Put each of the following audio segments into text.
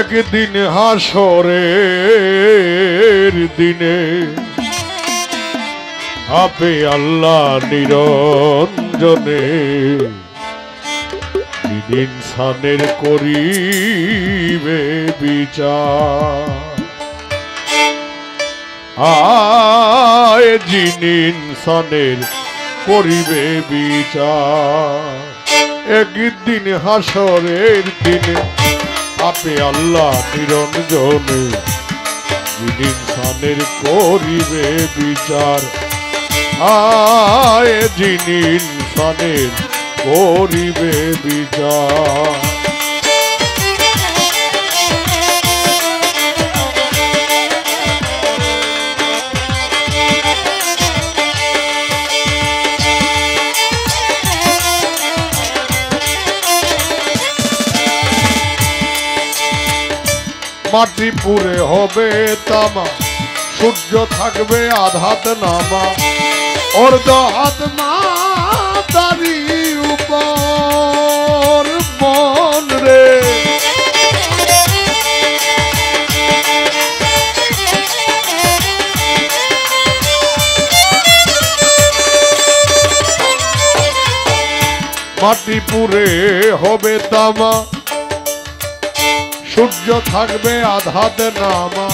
একদিন হাসরের দিনে আপে আল্লাহ নিরঞ্জনে ইনসানের করিবে বিচার। আয় যিন ইনসানের করিবে বিচার, একদিন হাসরের দিনে আপে আল্লাহ নিরঞ্জনে ইনসানের করিবে বিচার। আয় যিন ইনসানের করিবে বিচার। মাটি পুড়ে হবে তামা, সূর্য থাকবে আধাত নামা, অর্ধ হাত মা তারি উপর মন রে। মাটি পুড়ে হবে তামা, সূর্য থাকবে আধাত নামা,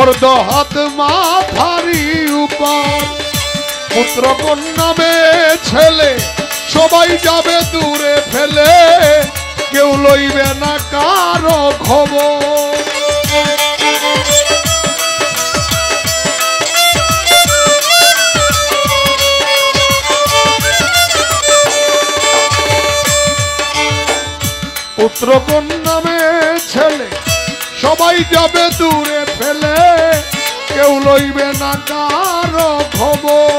অর্ধ হাত মা তারি উপর, পুত্র কন্যাবে ছেলে সবাই যাবে দূরে ফেলে, কেউ লইবে না কারো খবর। পুত্র কন্যাবে ছেলে সবাই যাবে দূরে ফেলে, কেউ লইবে না কারো খবর।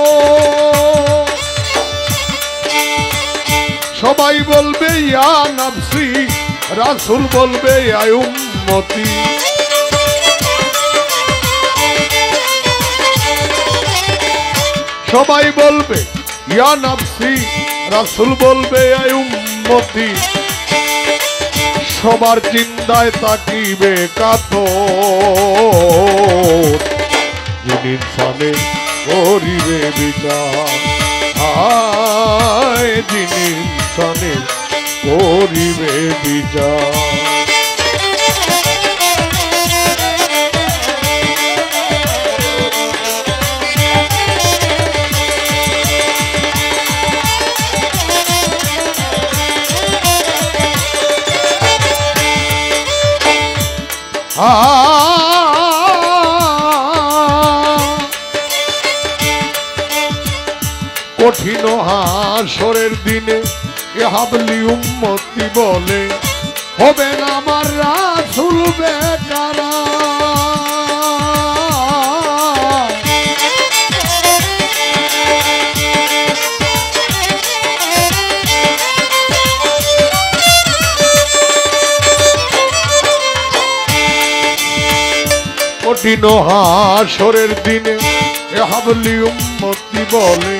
সবাই বলবে ইয়া নাফসি, রাসূল বলবে ইয়া উম্মতি। সবাই বলবে ইয়া নাফসি, রাসূল বলবে ইয়া উম্মতি। সবার চিন্তায় তাকিবে কাতর ইনসানের করিবে বিচার। আয় যিনি ইনসানের করিবে বিচার। কঠিন হাসরের দিনে এ হাবলি উম্মতি বলে, হবে না আমার রাসূল বেকারা। কঠিন হাসরের দিনে এ হাবলি উম্মতি বলে,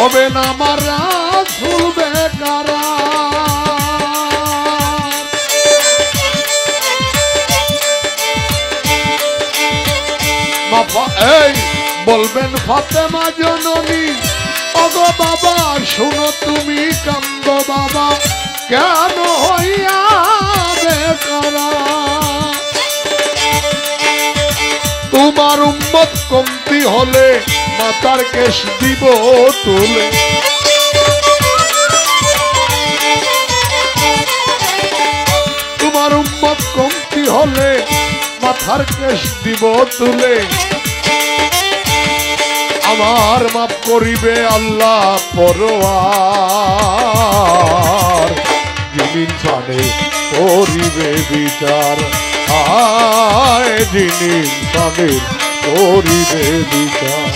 হবে না আমার রাসূল বেকারার। বলবেন ফাতেমা জননী, ওগো বাবা শুনো তুমি, কান্দ বাবা কেন হইয়া বেকারার। তোমার উম্মত কমতি হলে মাতার কেশ দিব তুলে, তোমার উম্মত কমতি হলে মাথার কেশ দিব তুলে। আমার মাপ করিবে আল্লাহ পরোয়ার, যিনি ইনসানে করিবে বিচার। আয় যিনি ইনসানে করিবে বিচার।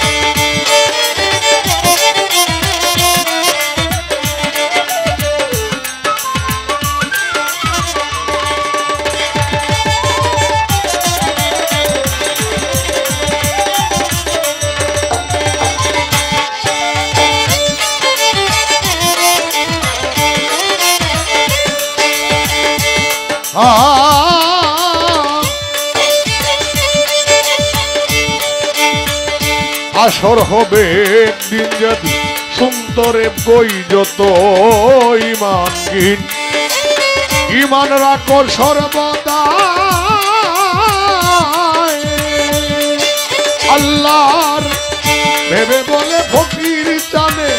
আসর হবে একদিন যদি সুন্দরে বই যত ইমানহীন। ইমান রাখো সর্বদা আল্লাহর ভেবে বলে ফকির জানে,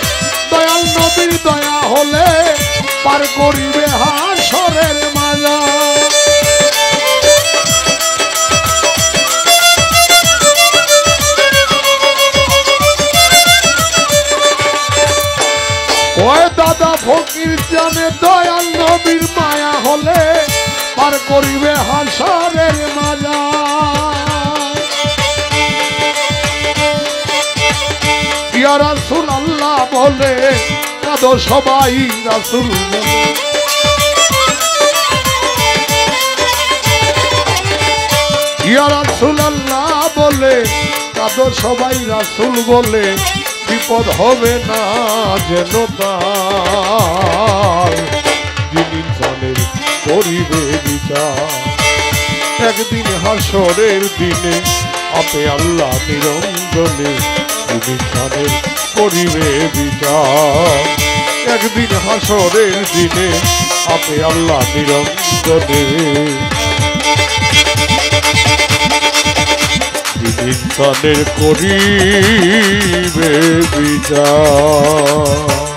দয়াল নবীর দয়া হলে পার করিবে হাসরের মাজার। ওই দাদা ফকির জানে, দয়াল নবীর মায়া হলে পার করিবে হাসরের মাজার। ইয়া রাসূলুল্লাহ বলে কাঁদো সবাই রাসূল, ইয়া রাসূলুল্লাহ বলে কাঁদো সবাই রাসূল বলে, বিপদ হবে না যেন তার, যিনি জানেন করিবে বিচার। একদিন হাসরের দিনে আপে আল্লাহ নিরঞ্জনে, যিনি জানেন করিবে বিচার। একদিন হাসরের দিনে আপে আল্লাহ নিরঞ্জনে, ইনসানের করিবে বিচার।